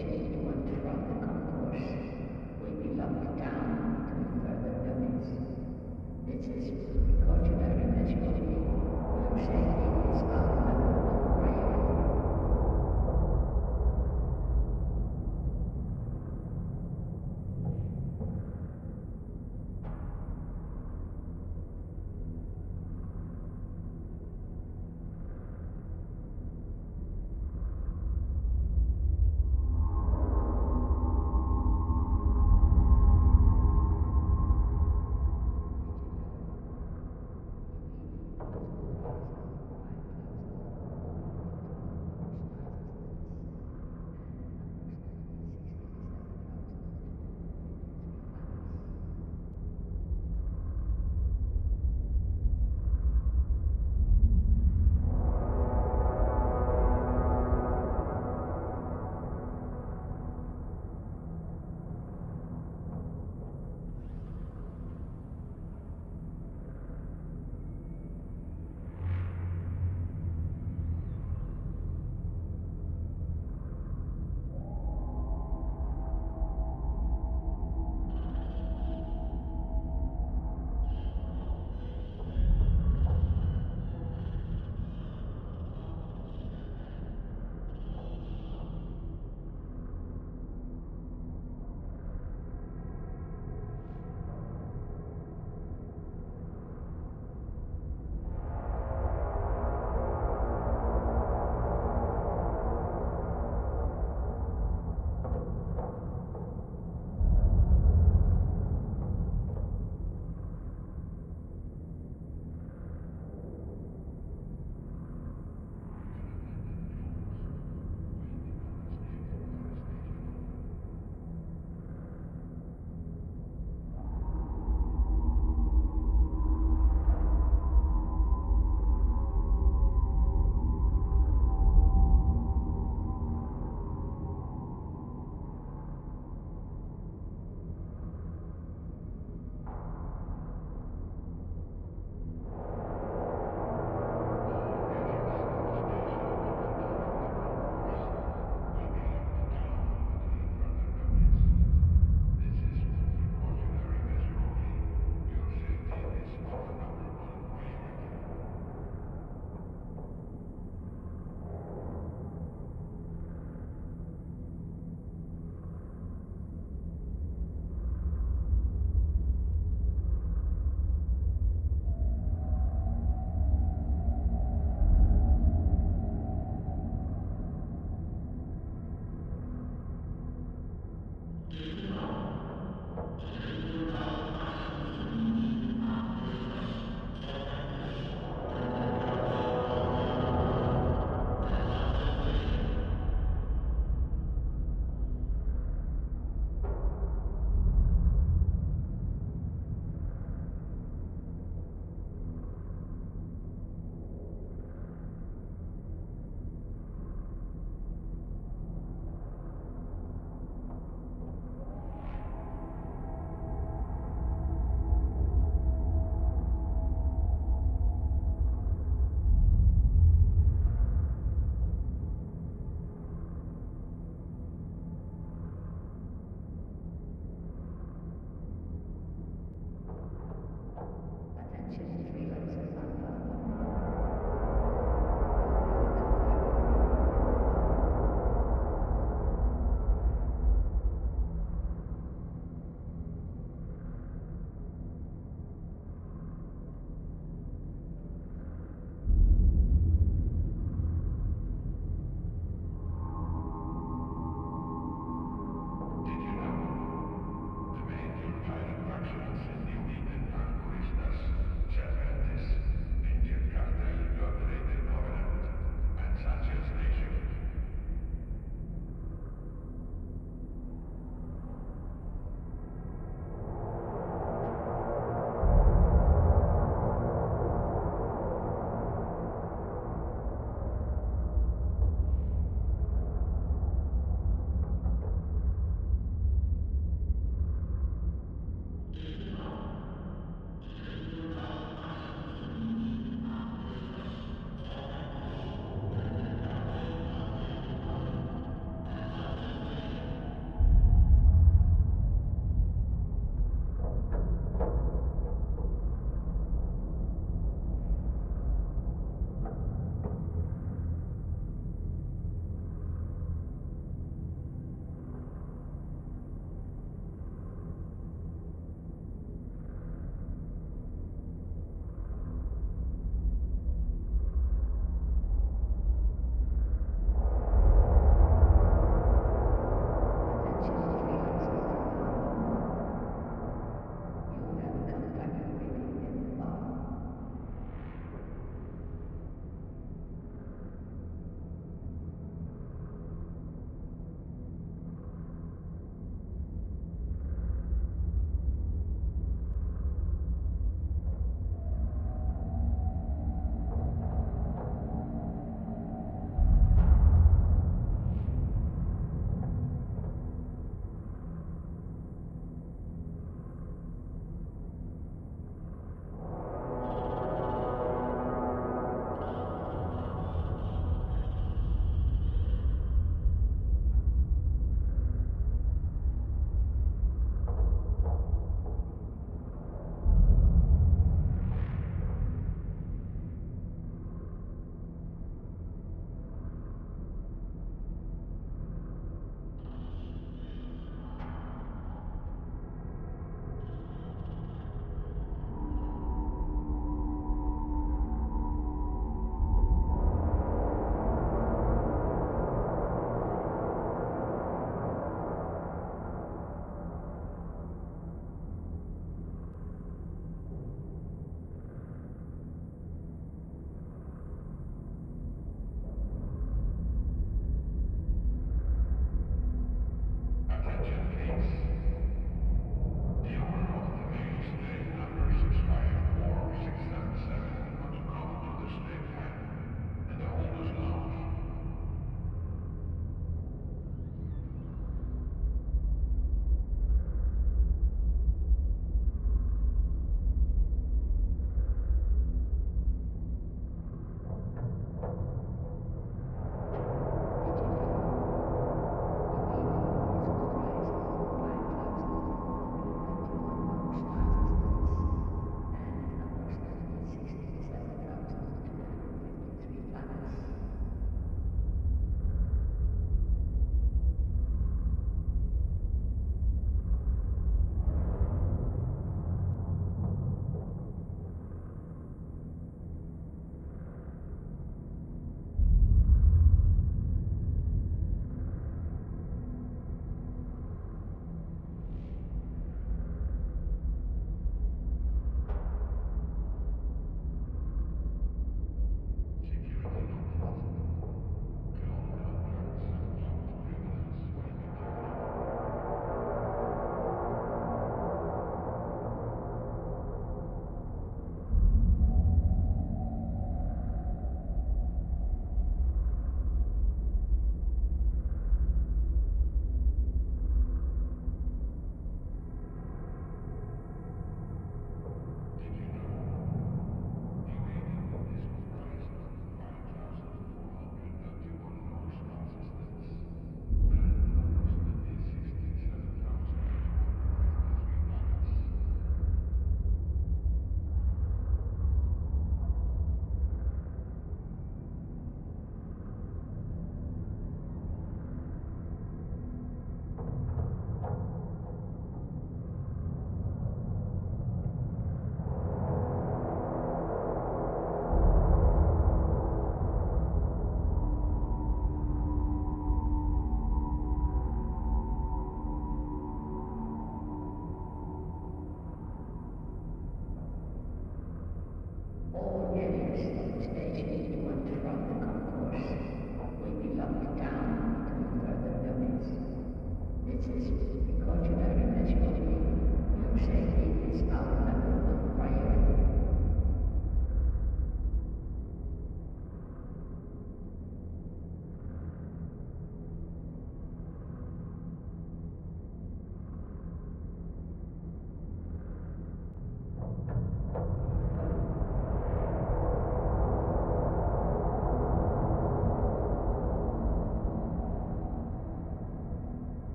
educate one throughout the concourse. When we lock it down to further limits, this is precautionary measure where safety is our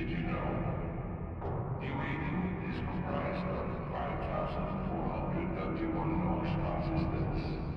Did you know? Eurasia is comprised of 5,491 more stars as this.